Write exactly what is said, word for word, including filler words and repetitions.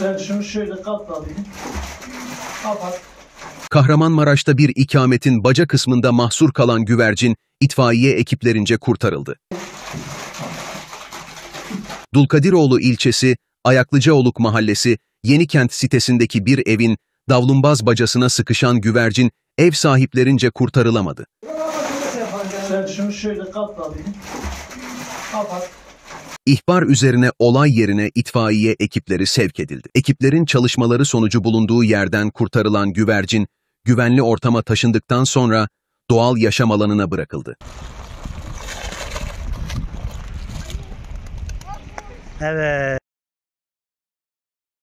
Şöyle şunu şöyle kaplayayım. Kapat. Kahramanmaraş'ta bir ikametin baca kısmında mahsur kalan güvercin itfaiye ekiplerince kurtarıldı. Dulkadiroğlu ilçesi, Ayaklıcaoluk mahallesi, Yenikent sitesindeki bir evin davlumbaz bacasına sıkışan güvercin ev sahiplerince kurtarılamadı. İhbar üzerine olay yerine itfaiye ekipleri sevk edildi. Ekiplerin çalışmaları sonucu bulunduğu yerden kurtarılan güvercin, güvenli ortama taşındıktan sonra doğal yaşam alanına bırakıldı. Evet.